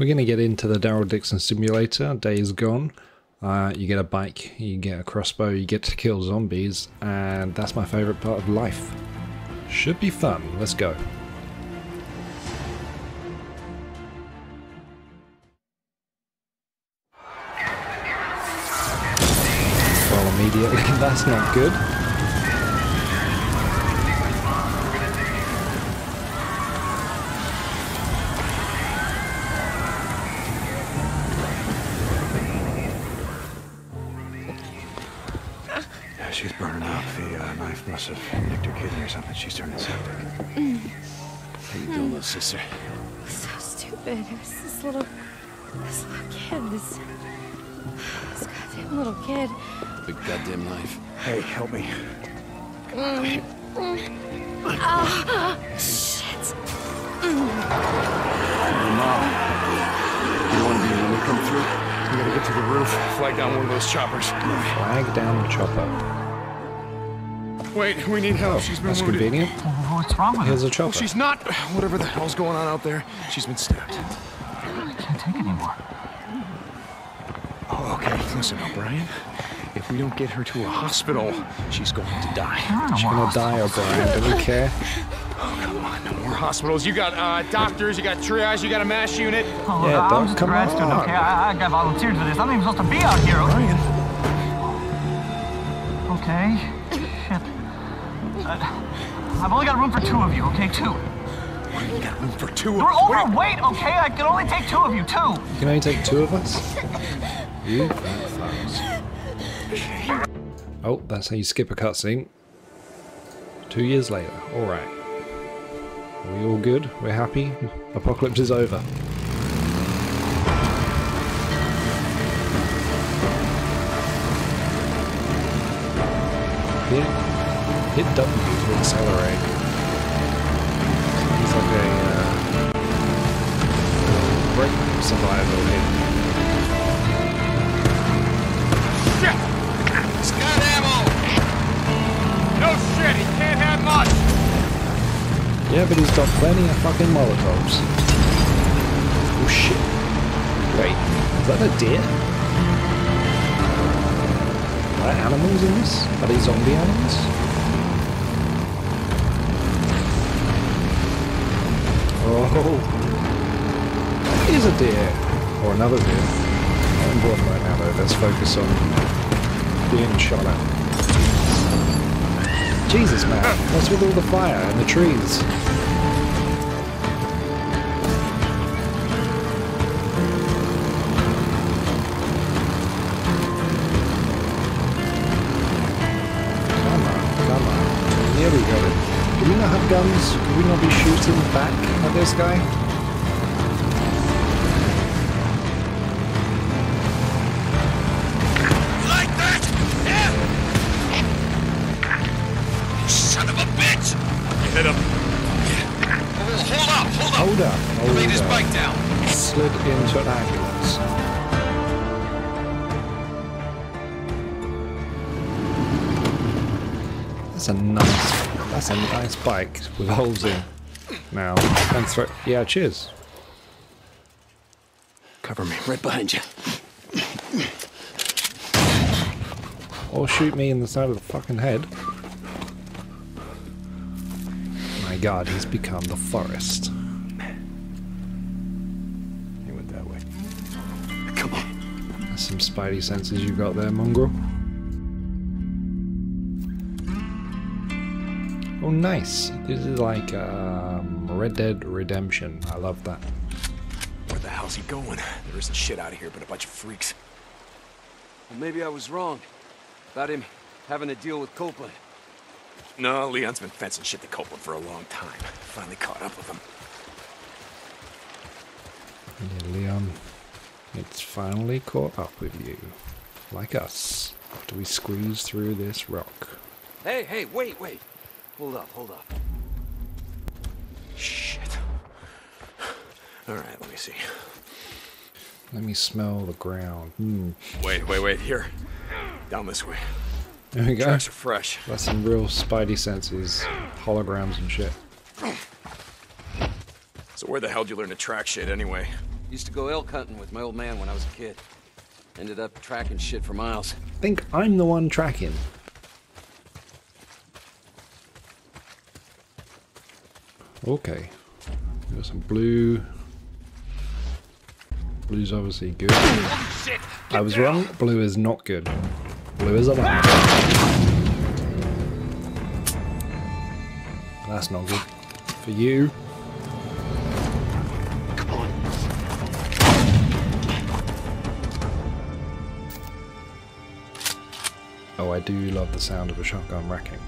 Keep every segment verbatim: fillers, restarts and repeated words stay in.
We're going to get into the Daryl Dixon simulator, Days Gone. Uh, you get a bike, you get a crossbow, you get to kill zombies, and that's my favourite part of life. Should be fun, let's go. Well, immediately, that's not good. She's burning up. The uh, knife must have nicked her kidney or something. She's turning septic. Mm. How you doing, little sister? It was so stupid. It was this little... This little kid. This... This goddamn little kid. Big goddamn knife. Hey, help me. Mm. Oh, shit. Your mom. You want to be when we come through? We gotta get to the roof. Flag down one of those choppers. Flag down the chopper. Wait, we need help. She's been That's wounded. Convenient. What's wrong with her? Here's a chopper. She's not... Whatever the hell's going on out there, she's been stabbed. I really can't take anymore. Oh, okay. Listen, O'Brien. If we don't get her to a hospital, she's going to die. She's gonna die, O'Brien. Don't we care? Oh, come on. No more hospitals. You got uh, doctors, you got triage, you got a mass unit. Oh, yeah, I'm just a grad student, okay? I, I got volunteered for this. I'm not even supposed to be out here, O'Brien. Okay. I've only got room for two of you, okay? Two. What do you got room for two of you? You're overweight, okay? I can only take two of you, two. You can only take two of us? You fat fucks. Oh, that's how you skip a cutscene. Two years later. Alright. Are we all good? We're happy? Apocalypse is over. Yeah. Hit W to accelerate. It's like a uh, break survival hit. Shit! He's got ammo! No shit, he can't have much! Yeah, but he's got plenty of fucking Molotovs. Oh shit. Wait, is that a deer? Are there animals in this? Are they zombie animals? Oh, here's a deer, or another deer. I'm bored right now though, let's focus on being shot at. Jesus man, what's with all the fire and the trees? Come on, come on, here we go. Do we not have guns? Could we not be shooting back at this guy? Like that? Yeah! You son of a bitch! Hit him. Hold up, hold up! Hold up, hold up. Lay this bike down. Slid into an ambulance. That's a nice, that's a nice bike with holes in. Now, and throw, yeah, cheers. Cover me, right behind you. Or shoot me in the side of the fucking head. My God, he's become the forest. He went that way. Come on. That's some spidey senses you got there, mongrel. Oh nice, this is like um, Red Dead Redemption, I love that. Where the hell's he going? There isn't shit out of here but a bunch of freaks. Well, maybe I was wrong about him having to deal with Copeland. No, Leon's been fencing shit to Copeland for a long time. Finally caught up with him. Yeah, Leon, it's finally caught up with you. Like us, after we squeeze through this rock. Hey, hey, wait, wait. Hold up, hold up. Shit. Alright, let me see. Let me smell the ground. Mm. Wait, wait, wait, here. Down this way. There we go. Tracks are fresh. That's some real spidey senses. Holograms and shit. So where the hell did you learn to track shit anyway? Used to go elk hunting with my old man when I was a kid. Ended up tracking shit for miles. I think I'm the one tracking. Okay. Got some blue. Blue's obviously good. Oh, shit. I was down. wrong. Blue is not good. Blue is a bad. Ah! That's not good. For you. Come on. Oh, I do love the sound of a shotgun racking.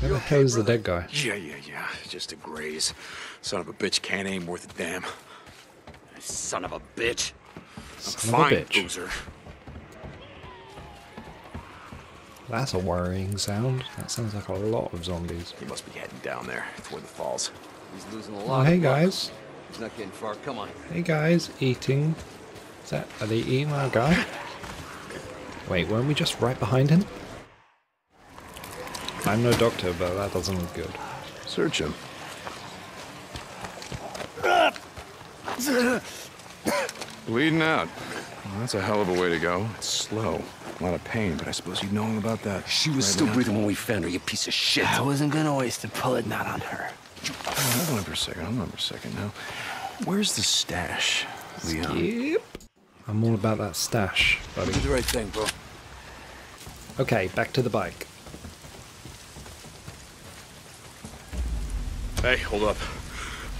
Where the hell is the dead guy? Yeah, yeah, yeah. Just a graze. Son of a bitch can't aim worth a damn. Son of a bitch. Son I'm of fine, a bitch. Boozer. That's a worrying sound. That sounds like a lot of zombies. He must be heading down there toward the falls. He's losing a lot. Oh, hey guys. He's not getting far. Come on. Hey guys, eating. Is that? Are they eating our guy? Wait, weren't we just right behind him? I'm no doctor, but that doesn't look good. Search him. Bleeding out. Well, that's a hell of a way to go. It's slow. A lot of pain, but I suppose you'd know all about that. She was right still now. breathing when we found her, you piece of shit. I wasn't gonna waste the bullet, not on her. Oh, hold on for a second, hold on for a second now. Where's the stash, Leon? Skip. I'm all about that stash, buddy. You did the right thing, bro. Okay, back to the bike. Hey, hold up.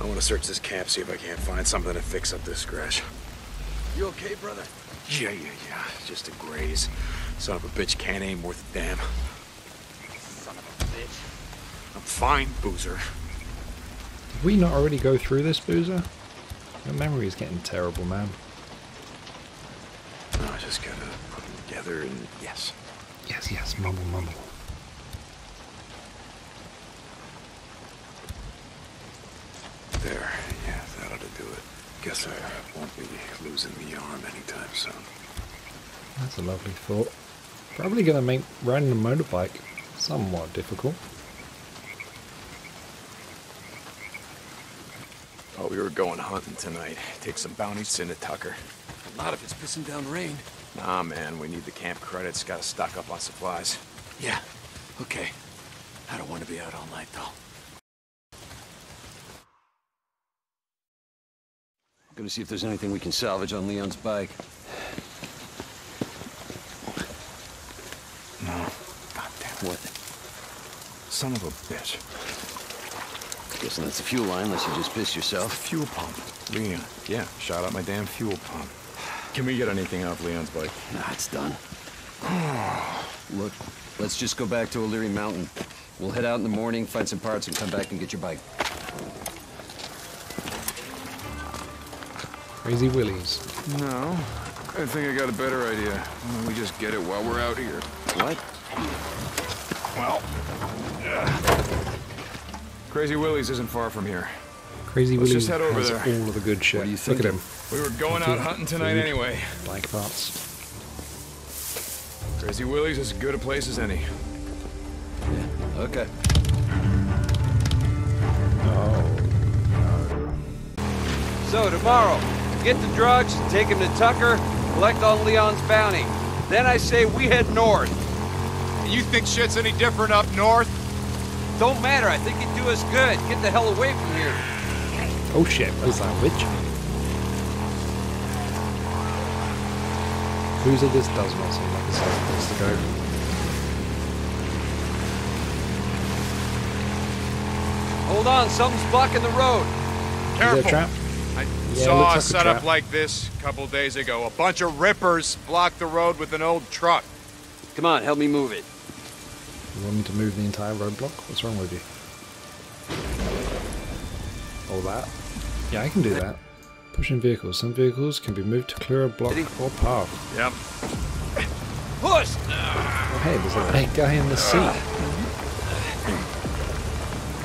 I want to search this camp, see if I can't find something to fix up this scratch. You okay, brother? Yeah, yeah, yeah. Just a graze. Son of a bitch can't aim worth a damn. Son of a bitch. I'm fine, Boozer. Did we not already go through this, Boozer? Your memory is getting terrible, man. No, I just gotta put them together and... Yes. Yes, yes. Mumble, mumble. There, yeah, that ought to do it. Guess I won't be losing the arm anytime soon. That's a lovely thought. Probably gonna make riding a motorbike somewhat difficult. Oh, we were going hunting tonight. Take some bounties into Tucker. Not if it's pissing down rain. Nah, man, we need the camp credits. Gotta stock up on supplies. Yeah, okay. I don't want to be out all night, though. Gonna see if there's anything we can salvage on Leon's bike. No. Goddamn. What? Son of a bitch. Guessing that's a fuel line, unless you just piss yourself. Fuel pump. Leon. Yeah, shot out my damn fuel pump. Can we get anything off Leon's bike? Nah, it's done. Look, let's just go back to O'Leary Mountain. We'll head out in the morning, find some parts, and come back and get your bike. Crazy Willie's. No, I think I got a better idea. Why don't we just get it while we're out here? What? Well, yeah. Crazy Willie's isn't far from here. Crazy Let's Willie's just head over has there. all of the good shit. What do you think? Look at him. We were going out hunting tonight food, anyway. Bike parts. Crazy Willie's is as good a place as any. Yeah. Okay. Oh. So tomorrow. Get the drugs, take him to Tucker, collect on Leon's bounty. Then I say we head north. And you think shit's any different up north? Don't matter, I think you'd do us good. Get the hell away from here. Oh shit, what is that witch? Who's of this does not seem like it's the place to go. Hold on, something's blocking the road. Careful. Is there a trap? I yeah, saw like a setup like this a couple days ago. A bunch of rippers blocked the road with an old truck. Come on, help me move it. You want me to move the entire roadblock? What's wrong with you? All that? Yeah, I can do that. Pushing vehicles. Some vehicles can be moved to clear a block or path. Yep. Push! Oh, hey, there's a big guy in the seat.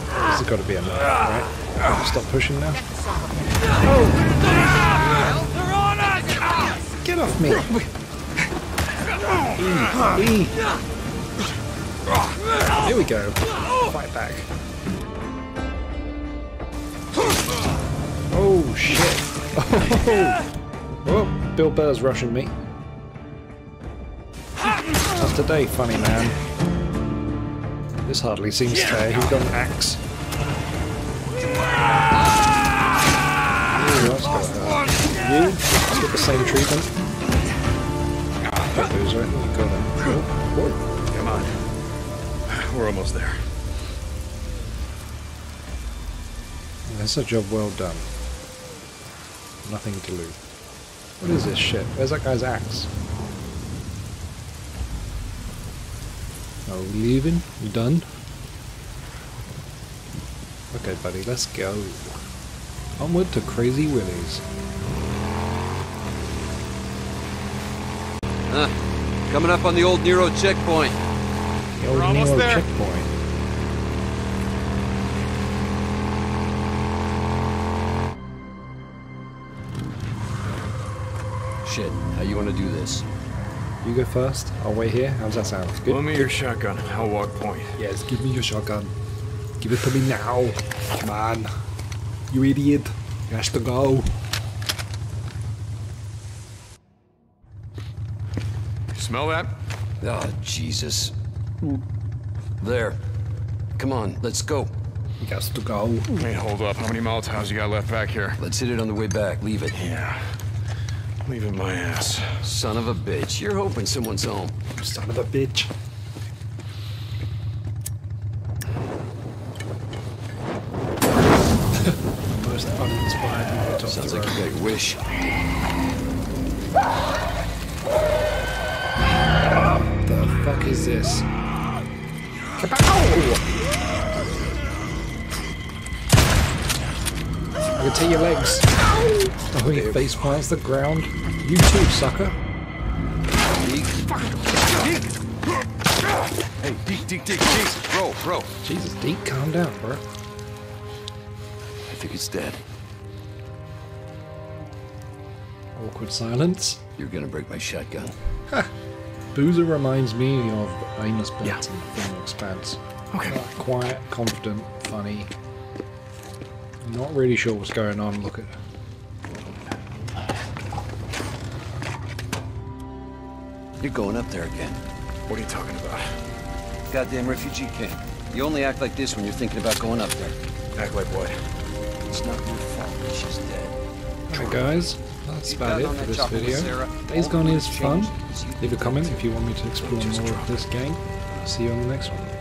This has got to be enough, right? Stop pushing now. Oh. They're on us! Get off me! E, e. Here we go. Fight back. Oh shit. Oh, Bill Burr's rushing me. How's today, funny man? This hardly seems fair. He's got an axe. Ooh, that's got, uh, you? Let's get the same treatment. That Boozer. Got him. Whoa. Whoa. Come on. We're almost there. That's a job well done. Nothing to lose. What is this shit? Where's that guy's axe? Are we leaving? We done? Okay, buddy, let's go. Onward to Crazy Willie's. Huh. Coming up on the old Nero checkpoint. We're almost there. Checkpoint. Shit, how you want to do this? You go first, I'll wait here. How's that sound? Good? Give me your shotgun, I'll walk point. Yes, give me your shotgun. Give it to me now. Come on. You idiot. You have to go. Smell that? Oh, Jesus. There. Come on, let's go. He has to go. Hey, hold up. How many Molotovs you got left back here? Let's hit it on the way back. Leave it. Yeah. Leaving my ass. Son of a bitch. You're hoping someone's home. Son of a bitch. Most uninspired Molotov. Sounds like a big wish. What the fuck is this? I can take your legs. Oh, your face plants the ground. You too, sucker. Hey, Deke, Deke, Deke, Deke. Bro, bro. Jesus, Deke, calm down, bro. I think he's dead. Awkward silence. You're gonna break my shotgun. Ha! Boozer reminds me of Amos Benton yeah. from The Expanse. Okay. Uh, quiet, confident, funny. Not really sure what's going on. Look at her. You're going up there again. What are you talking about? Goddamn refugee camp. You only act like this when you're thinking about going up there. Act like what? It's not your fault. She's dead. Alright, guys. That's about it for this video. Days Gone is fun. Leave a comment if you want me to explore more of this game. See you on the next one.